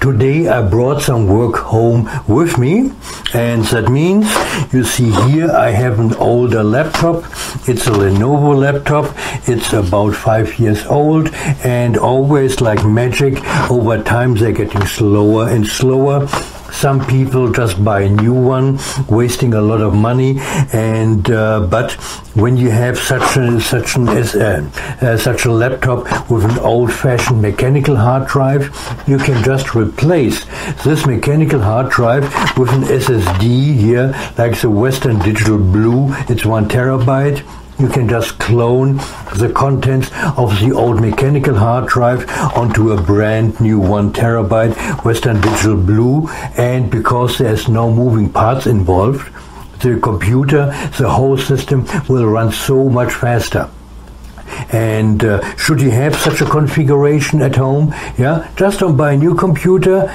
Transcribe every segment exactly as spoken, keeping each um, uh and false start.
Today I brought some work home with me, and that means you see here I have an older laptop. It's a Lenovo laptop. It's about five years old, and always like magic, over time they're getting slower and slower. Some people just buy a new one, wasting a lot of money, and uh, but when you have such a such an uh, such a laptop with an old-fashioned mechanical hard drive, you can just replace this mechanical hard drive with an S S D here, like the Western Digital Blue. It's one terabyte. You can just clone the contents of the old mechanical hard drive onto a brand new one terabyte Western Digital Blue, and because there's no moving parts involved, the computer, the whole system will run so much faster. And uh, should you have such a configuration at home, yeah, just don't buy a new computer,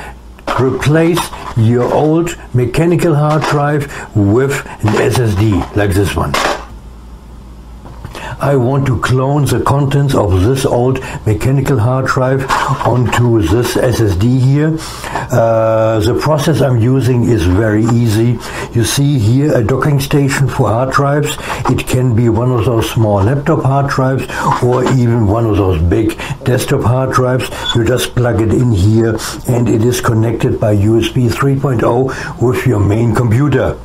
replace your old mechanical hard drive with an S S D like this one. I want to clone the contents of this old mechanical hard drive onto this S S D here. Uh, the process I'm using is very easy. You see here a docking station for hard drives. It can be one of those small laptop hard drives or even one of those big desktop hard drives. You just plug it in here and it is connected by U S B three point oh with your main computer.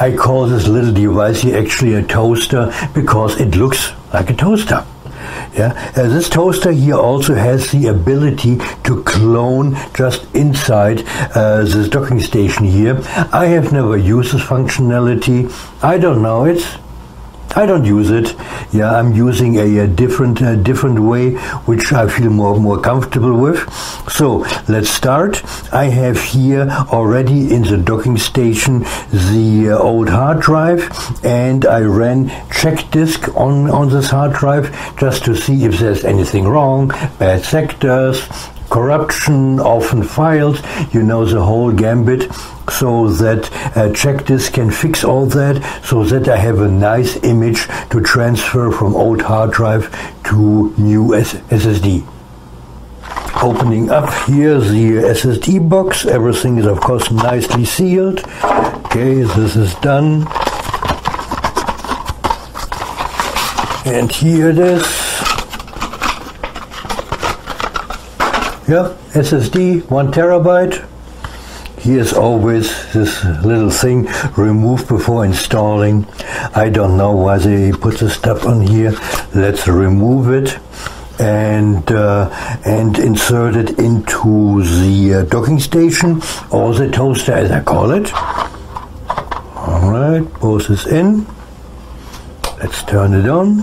I call this little device here actually a toaster because it looks like a toaster. Yeah, and this toaster here also has the ability to clone just inside uh, this docking station here. I have never used this functionality. I don't know it. I don't use it. Yeah, I'm using a, a different a different way, which I feel more more comfortable with. So let's start. I have here already in the docking station the uh, old hard drive, and I ran check disk on on this hard drive just to see if there's anything wrong, bad sectors, corruption, often files, you know, the whole gambit, so that uh, check disk can fix all that, so that I have a nice image to transfer from old hard drive to new S S D. Opening up here the S S D box, everything is of course nicely sealed. Okay, this is done. And here it is. Yeah, S S D, one terabyte. Here's always this little thing, remove before installing. I don't know why they put this stuff on here. Let's remove it and uh, and insert it into the uh, docking station, or the toaster as I call it. All right, put this in. Let's turn it on.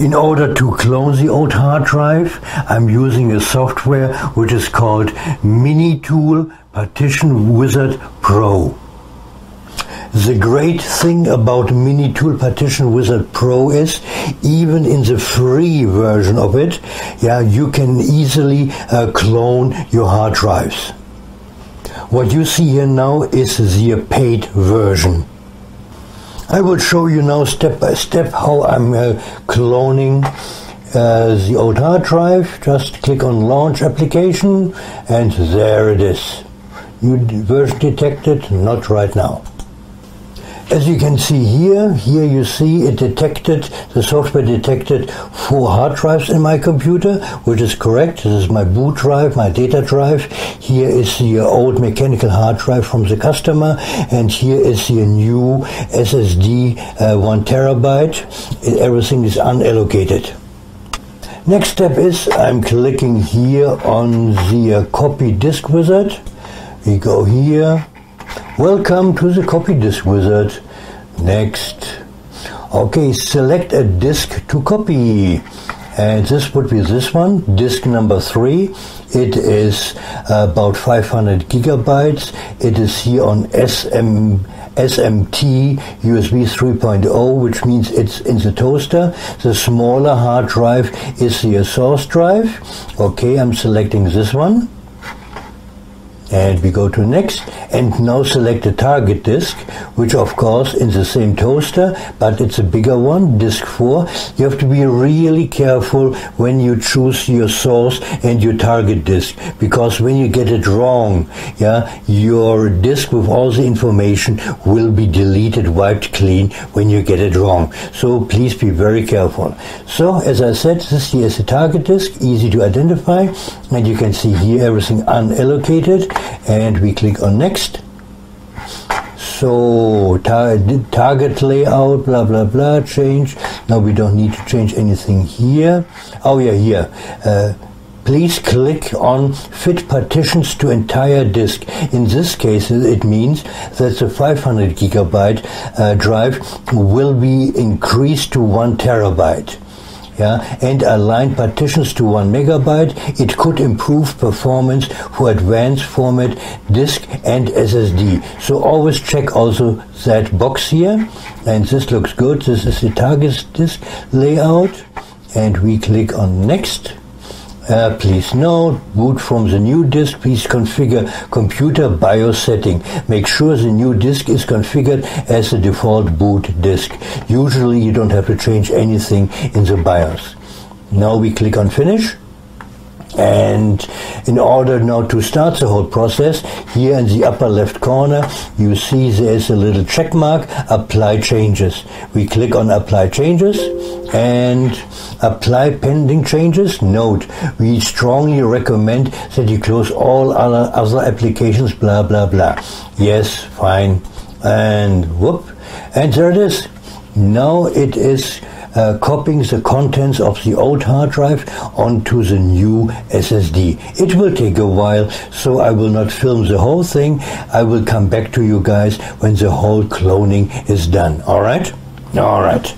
In order to clone the old hard drive, I'm using a software which is called MiniTool Partition Wizard Pro. The great thing about MiniTool Partition Wizard Pro is, even in the free version of it, yeah, you can easily uh, clone your hard drives. What you see here now is the paid version. I will show you now step by step how I'm uh, cloning uh, the old hard drive. Just click on Launch Application, and there it is. You version detected? Not right now. As you can see here, here you see it detected, the software detected four hard drives in my computer, which is correct. This is my boot drive, my data drive. Here is the old mechanical hard drive from the customer, and here is the new S S D, uh, one terabyte. Everything is unallocated. Next step is I'm clicking here on the uh, Copy Disk Wizard. We go here. Welcome to the Copy Disk Wizard. Next. Okay, select a disk to copy. And this would be this one, disk number three. It is about five hundred gigabytes. It is here on S M, S M T U S B three point oh, which means it's in the toaster. The smaller hard drive is the source drive. Okay, I'm selecting this one. and we go to next, and now select the target disk, which of course is the same toaster, but it's a bigger one, disk four. You have to be really careful when you choose your source and your target disk, because when you get it wrong, yeah, your disk with all the information will be deleted, wiped clean when you get it wrong. So please be very careful. So as I said, this here is the target disk, easy to identify, and you can see here everything unallocated, and we click on next. So tar target layout, blah blah blah, change. Now we don't need to change anything here. Oh yeah, here. Uh, Please click on Fit Partitions to Entire Disk. In this case, it means that the five hundred gigabyte uh, drive will be increased to one terabyte. Yeah, and align partitions to one megabyte. It could improve performance for advanced format disk and S S D. So always check also that box here. And this looks good. This is the target disk layout. And we click on Next. Uh, please note, boot from the new disk, please configure computer BIOS setting. Make sure the new disk is configured as the default boot disk. Usually you don't have to change anything in the BIOS. Now we click on Finish. And in order now to start the whole process, here in the upper left corner, you see there's a little check mark, Apply Changes. We click on Apply Changes and Apply Pending Changes. Note, we strongly recommend that you close all other, other applications, blah, blah, blah. Yes, fine. And whoop. And there it is. Now it is Uh, copying the contents of the old hard drive onto the new S S D. It will take a while, so I will not film the whole thing. I will come back to you guys when the whole cloning is done. All right? All right.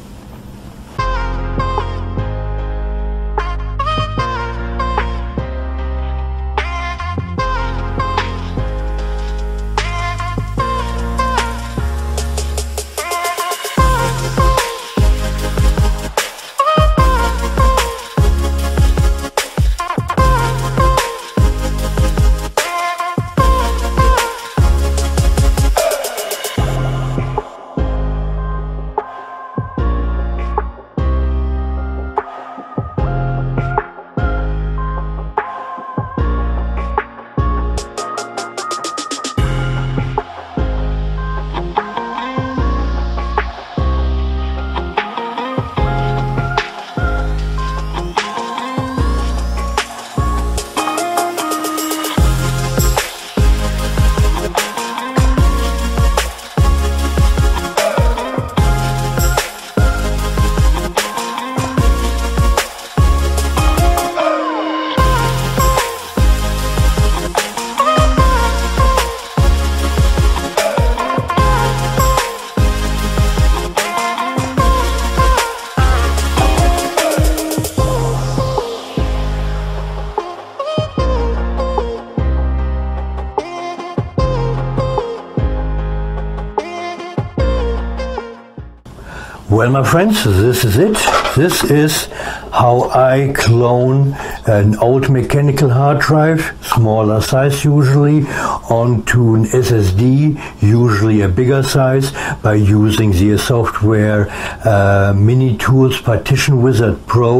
Well, my friends, this is it. This is how I clone an old mechanical hard drive, smaller size usually, onto an S S D, usually a bigger size, by using the software uh, MiniTool Partition Wizard Pro.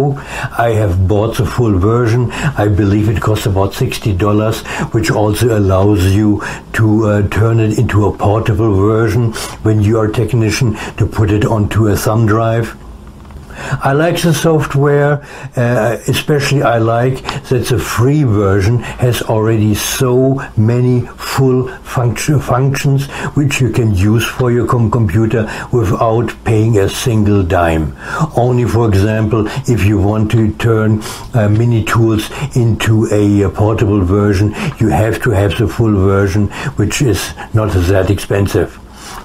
I have bought the full version. I believe it costs about sixty dollars, which also allows you to uh, turn it into a portable version when you are a technician, to put it onto a thumb drive. I like the software, uh, especially I like that the free version has already so many full function, functions which you can use for your com computer without paying a single dime. Only, for example, if you want to turn uh, mini tools into a, a portable version, you have to have the full version, which is not that expensive.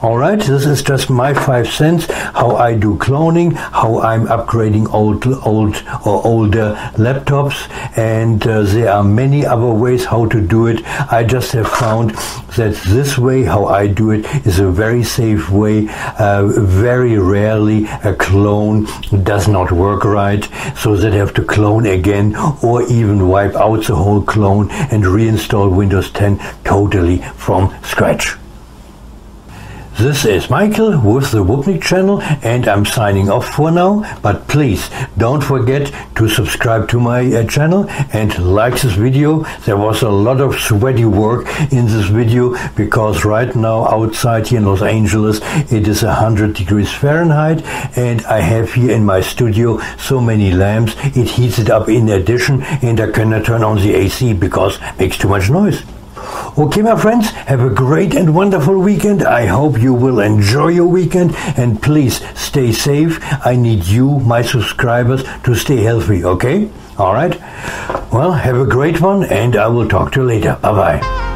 All right, this is just my five cents, how I do cloning, how I'm upgrading old old or older laptops, and uh, there are many other ways how to do it. I just have found that this way, how I do it, is a very safe way. Uh, very rarely a clone does not work right, so they have to clone again or even wipe out the whole clone and reinstall Windows ten totally from scratch. This is Michael with the Whoopnik channel, and I'm signing off for now, but please don't forget to subscribe to my uh, channel and like this video. There was a lot of sweaty work in this video because right now outside here in Los Angeles it is one hundred degrees Fahrenheit, and I have here in my studio so many lamps, it heats it up in addition, and I cannot turn on the A C because it makes too much noise. Okay, my friends, have a great and wonderful weekend. I hope you will enjoy your weekend, and please stay safe. I need you, my subscribers, to stay healthy, okay? All right. Well, have a great one, and I will talk to you later. Bye-bye.